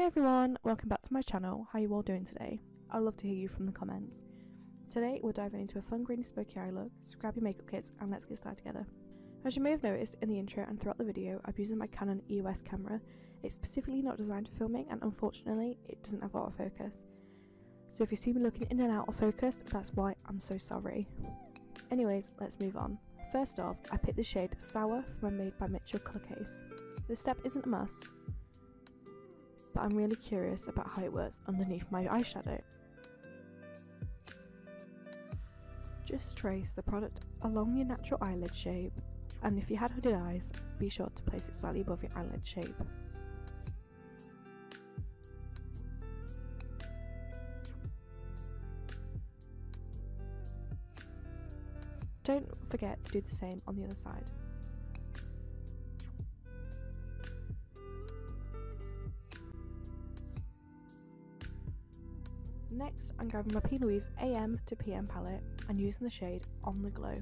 Hey everyone, welcome back to my channel. How are you all doing today? I'd love to hear you from the comments. Today we're diving into a fun greeny spooky eye look, so grab your makeup kits and let's get started together. As you may have noticed in the intro and throughout the video, I'm using my Canon EOS camera. It's specifically not designed for filming and unfortunately it doesn't have autofocus. So if you see me looking in and out of focus, that's why. I'm so sorry. Anyways, let's move on. First off, I picked the shade Sour from my Made by Mitchell colour case. This step isn't a must, but I'm really curious about how it works underneath my eyeshadow. Just trace the product along your natural eyelid shape, and if you had hooded eyes, be sure to place it slightly above your eyelid shape. Don't forget to do the same on the other side. Next, I'm grabbing my P. Louise AM to PM palette and using the shade On The Glow.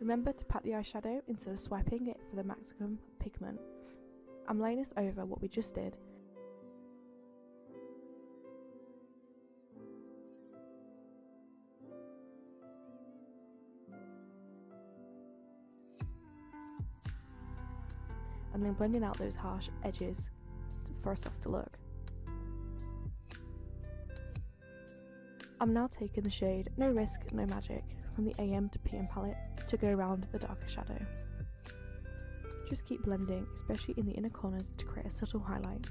Remember to pat the eyeshadow instead of swiping it for the maximum pigment. I'm laying this over what we just did. And then blending out those harsh edges for a softer look. I'm now taking the shade No Risk, No Magic from the AM to PM palette to go around the darker shadow. Just keep blending, especially in the inner corners, to create a subtle highlight.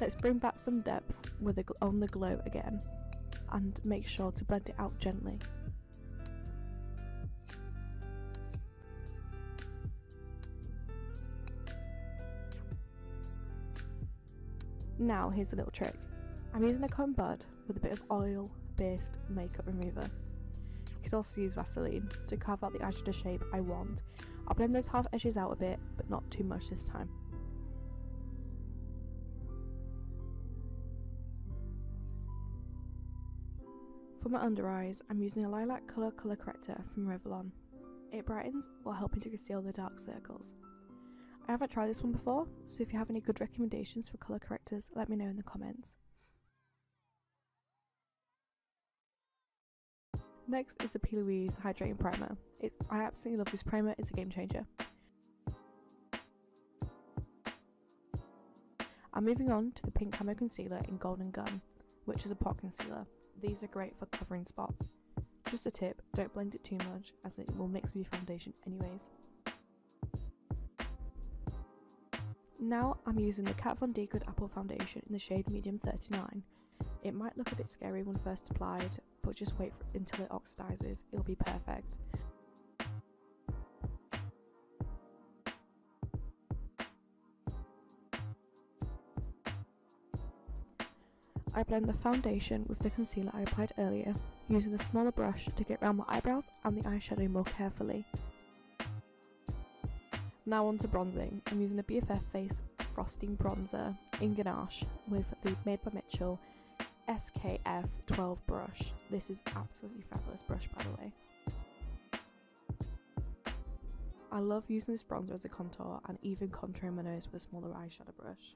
Let's bring back some depth with On The Glow again and make sure to blend it out gently. Now here's a little trick. I'm using a cotton bud with a bit of oil based makeup remover. You could also use Vaseline to carve out the eyeshadow shape I want. I'll blend those half edges out a bit, but not too much this time. For my under eyes, I'm using a lilac colour corrector from Revlon. It brightens while helping to conceal the dark circles. I haven't tried this one before, so if you have any good recommendations for colour correctors, let me know in the comments. Next is the P. Louise Hydrating Primer. I absolutely love this primer, it's a game changer. I'm moving on to the Pink Camo Concealer in Golden Gun, which is a pot concealer. These are great for covering spots. Just a tip, don't blend it too much as it will mix with your foundation anyways. Now I'm using the Kat Von D Good Apple Foundation in the shade Medium 39. It might look a bit scary when first applied, but just wait until it oxidizes, it'll be perfect. I blend the foundation with the concealer I applied earlier, using a smaller brush to get around my eyebrows and the eyeshadow more carefully. Now on to bronzing. I'm using a BFF Face Frosting Bronzer in Ganache with the Made by Mitchell SKF 12 brush. This is absolutely fabulous brush, by the way. I love using this bronzer as a contour and even contouring my nose with a smaller eyeshadow brush.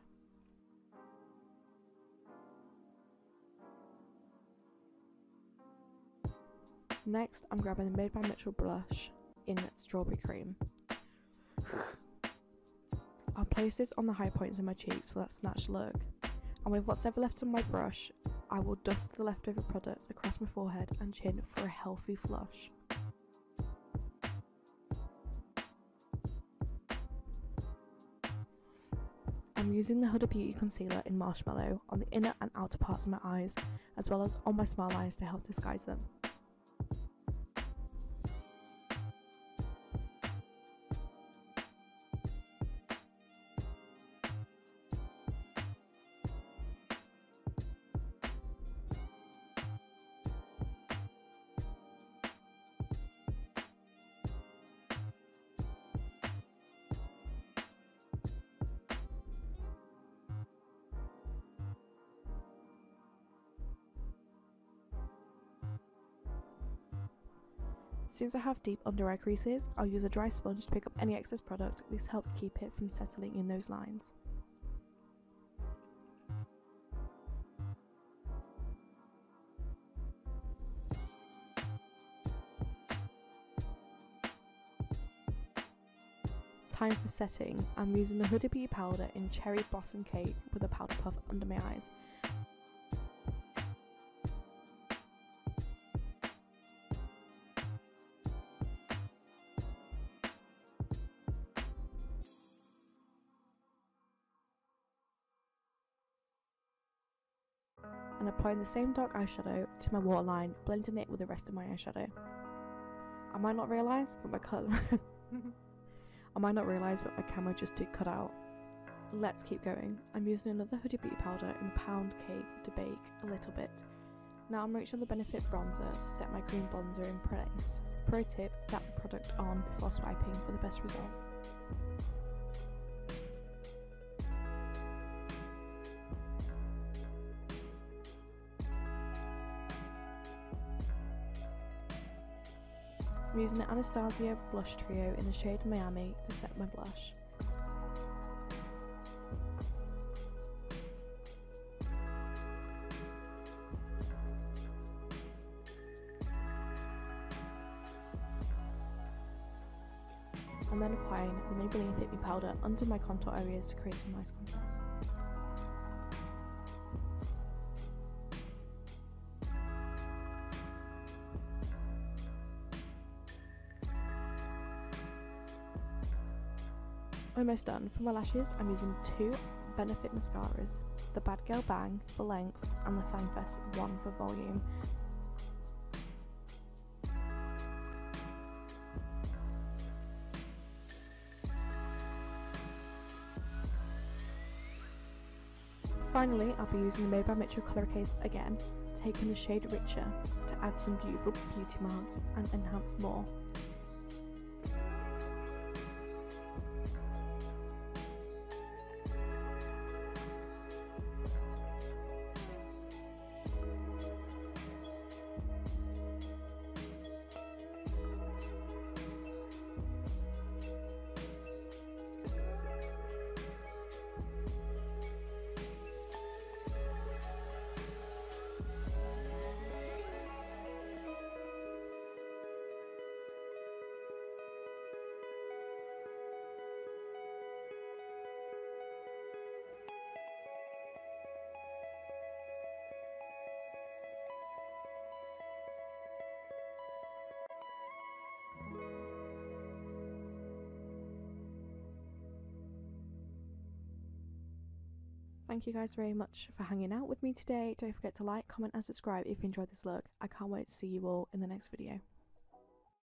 Next, I'm grabbing the Made by Mitchell blush in Strawberry Cream. I'll place this on the high points of my cheeks for that snatched look, and with what's ever left on my brush, I will dust the leftover product across my forehead and chin for a healthy flush. I'm using the Huda Beauty concealer in Marshmallow on the inner and outer parts of my eyes, as well as on my smile lines to help disguise them. Since I have deep under eye creases, I'll use a dry sponge to pick up any excess product. This helps keep it from settling in those lines. Time for setting. I'm using the Huda Beauty powder in Cherry Blossom Cake with a powder puff under my eyes. And applying the same dark eyeshadow to my waterline, blending it with the rest of my eyeshadow. I might not realise, but my camera just did cut out. Let's keep going. I'm using another Huda Beauty powder in the Pound Cake to bake a little bit. Now I'm reaching the Benefit bronzer to set my cream bronzer in place. Pro tip, dab the product on before swiping for the best result. I'm using the Anastasia Blush Trio in the shade Miami to set my blush. And then applying the Maybelline Fit Me powder under my contour areas to create some nice contrast. Almost done. For my lashes, I'm using two Benefit mascaras, the Bad Girl Bang for length and the FangFest one for volume. Finally, I'll be using the Made by Mitchell colour case again, taking the shade Richer to add some beautiful beauty marks and enhance more. Thank you guys very much for hanging out with me today. Don't forget to like, comment and subscribe if you enjoyed this look. I can't wait to see you all in the next video.